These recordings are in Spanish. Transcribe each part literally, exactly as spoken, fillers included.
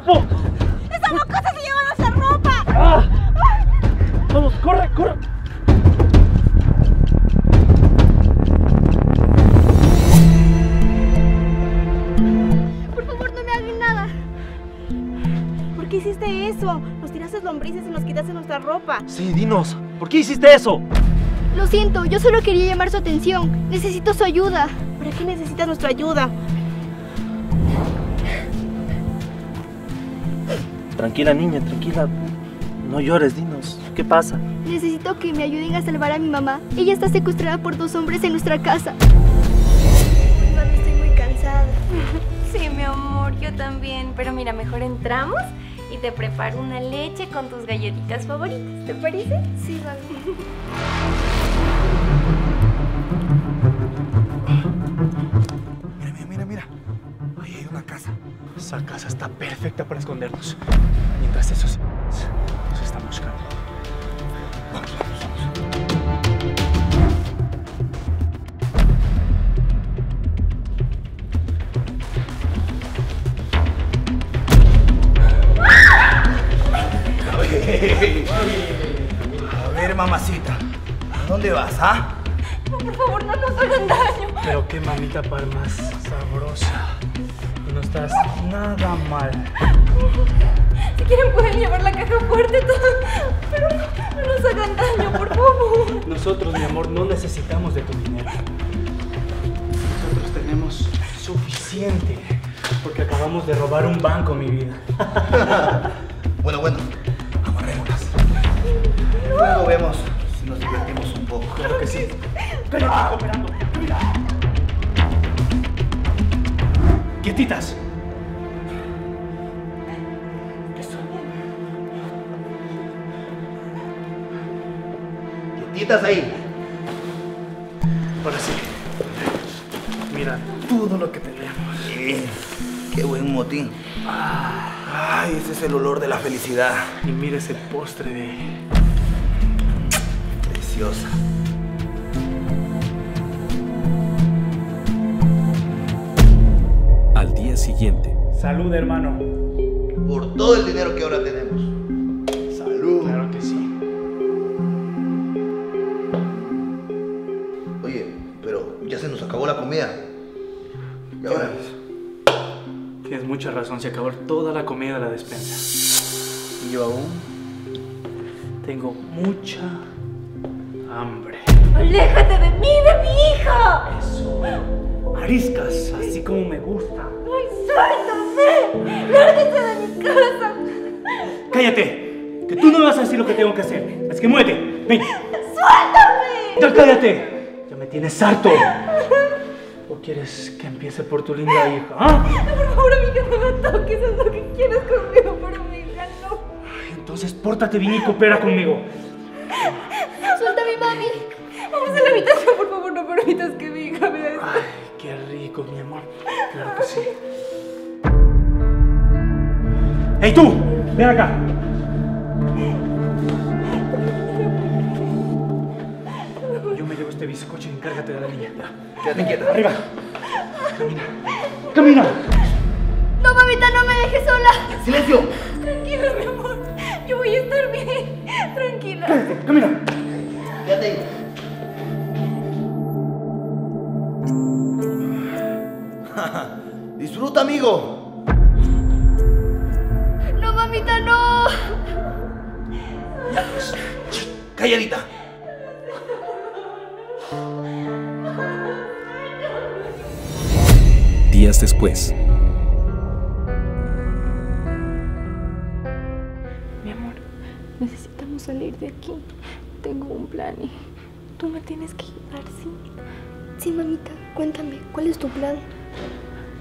cuerpo! ¡Esas dos cosas se llevan nuestra ropa! Ah. Ah. ¡Vamos, corre, corre! Por favor, no me hagan nada. ¿Por qué hiciste eso? Nos tiraste lombrices y nos quitaste nuestra ropa. Sí, dinos, ¿por qué hiciste eso? Lo siento, yo solo quería llamar su atención. Necesito su ayuda. ¿Para qué necesitas nuestra ayuda? Tranquila, niña, tranquila. No llores, dinos. ¿Qué pasa? Necesito que me ayuden a salvar a mi mamá. Ella está secuestrada por dos hombres en nuestra casa. Mami, estoy muy cansada. Sí, mi amor, yo también. Pero mira, mejor entramos y te preparo una leche con tus galletitas favoritas. ¿Te parece? Sí, mami. Esa casa está perfecta para escondernos. Mientras esos nos están buscando. Vamos, vamos, vamos. A ver, a ver, mamacita. ¿A dónde vas, ah? No, por favor, no nos hagan daño. Pero qué mamita para más sabrosa. No estás nada mal. Si quieren pueden llevar la caja fuerte, todo, pero no, no nos hagan daño, por favor. Nosotros, mi amor, no necesitamos de tu dinero. Nosotros tenemos suficiente, porque acabamos de robar un banco, mi vida. Bueno, bueno, amarrémonos. No. Luego vemos si nos divertimos un poco. Claro que sí. Pero ah. cooperando. Mira. ¡Quietitas! Eso. ¡Quietitas ahí! Ahora sí. Mira todo lo que tenemos. Sí. ¡Qué buen motín! Ah. ¡Ay, ese es el olor de la felicidad! Y mira ese postre de... Preciosa. Siguiente. Salud, hermano. Por todo el dinero que ahora tenemos. Salud. Claro que sí. Oye, pero ya se nos acabó la comida. ¿Y ahora? Tienes mucha razón, se acabó toda la comida de la despensa. Y yo aún tengo mucha hambre. ¡Aléjate de mí, de mi hija! Eso. Ariscas, así como me gusta. ¡Suéltame! ¡Lárguese de mi casa! ¡Cállate! Que tú no me vas a decir lo que tengo que hacer. Así que muévete. Ven. ¡Suéltame! ¡Cállate! Ya me tienes harto. ¿O quieres que empiece por tu linda hija? ¿Ah? Por favor, amiga, no me toques. Haz lo que quieras conmigo, pero mi hija no. Ay, entonces, pórtate bien y coopera conmigo. ¡Suéltame, mami! Vamos a la habitación, por favor. No permitas que mi hija me vea esto. Ay, qué rico, mi amor. Claro que sí. ¡Ey, tú! ¡Ven acá! Yo me llevo este bizcocho y encárgate de la niña. Quédate quieta. ¡Arriba! ¡Camina! ¡Camina! ¡No, mamita! ¡No me dejes sola! ¡Silencio! Tranquila, mi amor. Yo voy a estar bien. Tranquila. Cállate, ¡camina! Quédate ahí. ¡Disfruta, amigo! ¡Mamita, no! Ya, pues. ¡Calladita! Días después. Mi amor, necesitamos salir de aquí. Tengo un plan y tú me tienes que ayudar, ¿sí? Sí, mamita. Cuéntame, ¿cuál es tu plan?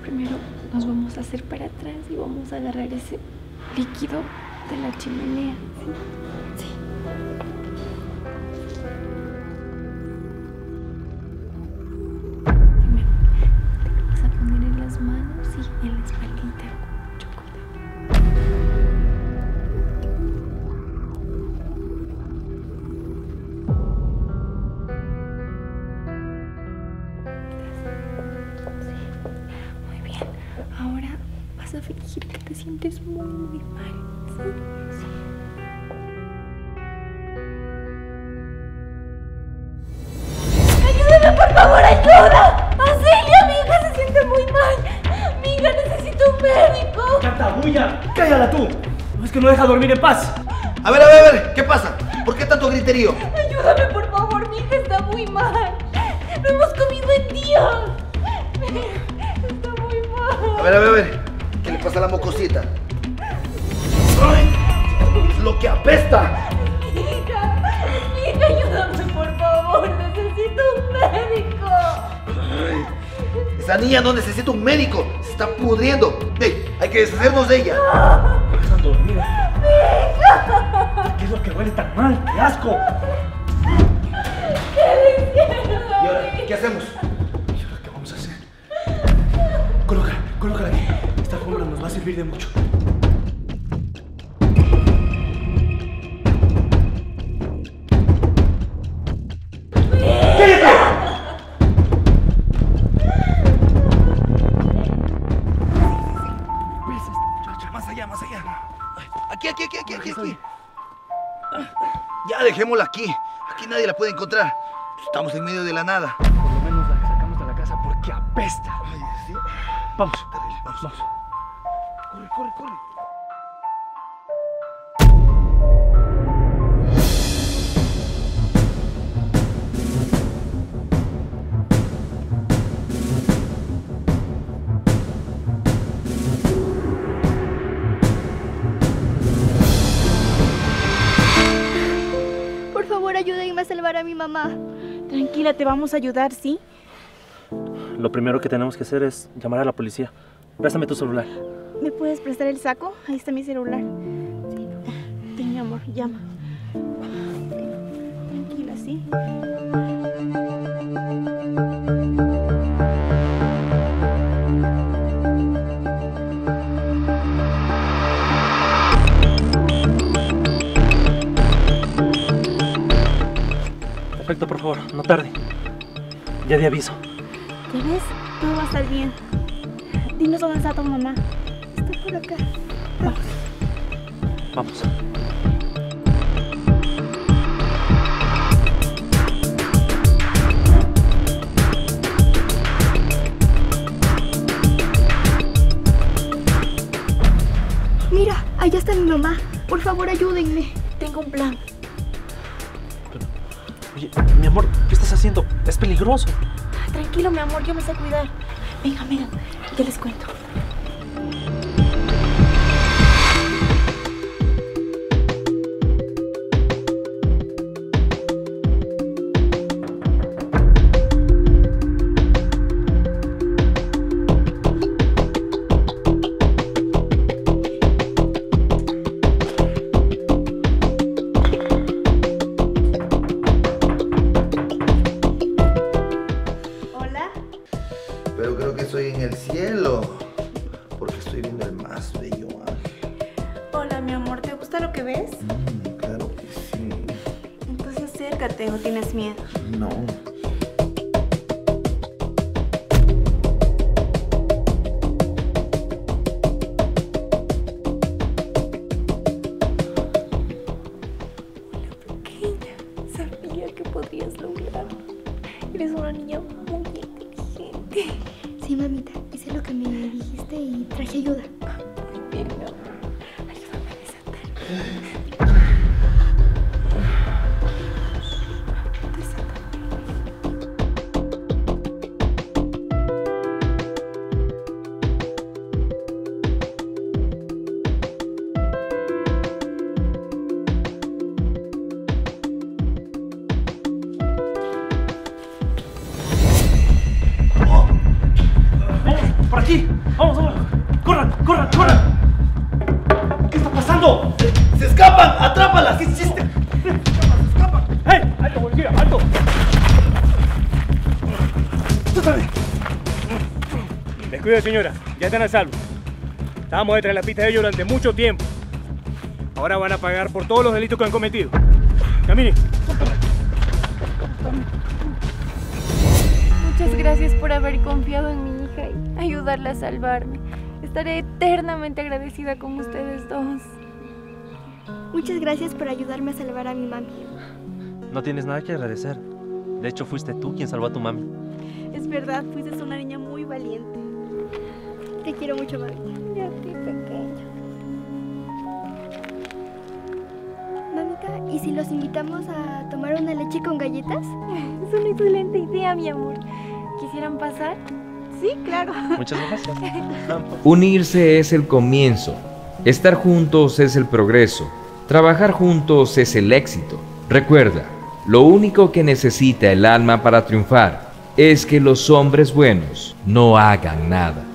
Primero nos vamos a hacer para atrás y vamos a agarrar ese... líquido de la chimenea, ¿sí? Sí. Dime, te lo vas a poner en las manos y en la espaldita. Mucho cuidado. Sí. Muy bien. Ahora vas a fingir que te te sientes muy, muy mal, ¿sí? Sí. ¡Ayúdame, por favor, ayuda! ¡Auxilio! ¡Mi hija se siente muy mal! ¡Mi hija necesita un médico! ¡Catabulla! ¡Cállala tú! No, es que no deja dormir en paz. A ver, a ver, a ver, ¿qué pasa? ¿Por qué tanto griterío? Ayúdame, por favor, mi hija está muy mal. No hemos comido en días. Mi hija está muy mal. A ver, a ver, a ver, ¿qué le pasa a la mocosita? ¡Ay! ¡Lo que apesta! Mi hija, mi hija, ayúdame, por favor, necesito un médico. Ay, esa niña no necesita un médico, se está pudriendo. Hey, hay que deshacernos de ella. Dormida. ¡Mija! ¿Qué es lo que huele tan mal? ¡Qué asco! ¿Qué le hicieron? ¿Y ahora qué hacemos? ¿Y ahora qué vamos a hacer? Colócala, colócala aquí. Esta alfombra nos va a servir de mucho. Dejémosla aquí, aquí nadie la puede encontrar. Estamos en medio de la nada. Por lo menos la sacamos de la casa porque apesta. Ay, ¿sí? Vamos, Terrible, vamos, vamos. Corre, corre, corre. Ayúdenme a salvar a mi mamá. Tranquila, te vamos a ayudar, ¿sí? Lo primero que tenemos que hacer es llamar a la policía. Préstame tu celular. ¿Me puedes prestar el saco? Ahí está mi celular. Sí. Ten, mi amor, llama. Tranquila, ¿sí? Perfecto, por favor, no tarde. Ya te aviso. ¿Te ves? Todo va a estar bien. Dinos dónde está tu mamá. Está por acá. Vamos. Vamos. Mira, allá está mi mamá. Por favor, ayúdenme. Tengo un plan. Oye, mi amor, ¿qué estás haciendo? Es peligroso. Tranquilo, mi amor, yo me sé cuidar. Venga, venga, yo les cuento. ¿O tienes miedo? No. Hola, pequeña. Sabía que podrías lograrlo. Eres una niña muy inteligente. Sí, mamita. Hice lo que me dijiste y traje ayuda. Muy bien, mi amor. Ayúdame a desatarme. ¡Vamos, vamos! ¡Corran, corran, corran! ¿Qué está pasando? ¡Se, se escapan! ¡Atrápalas! ¿Qué hiciste? ¡Se escapan, se escapan! ¡Hey! ¡Alto, policía! ¡Alto! ¡Tú sabes! Descuido, señora. Ya están a salvo. Estábamos detrás de la pista de ellos durante mucho tiempo. Ahora van a pagar por todos los delitos que han cometido. ¡Camine! Muchas gracias por haber confiado en mí. Ayudarla a salvarme. Estaré eternamente agradecida con ustedes dos. Muchas gracias por ayudarme a salvar a mi mami. No tienes nada que agradecer. De hecho, fuiste tú quien salvó a tu mami. Es verdad, fuiste una niña muy valiente. Te quiero mucho, mami. Yo fui pequeña. Mamita, ¿y si los invitamos a tomar una leche con galletas? Es una excelente idea, mi amor. ¿Quisieran pasar? Sí, claro. Muchas gracias. Unirse es el comienzo. Estar juntos es el progreso. Trabajar juntos es el éxito. Recuerda, lo único que necesita el alma para triunfar es que los hombres buenos no hagan nada.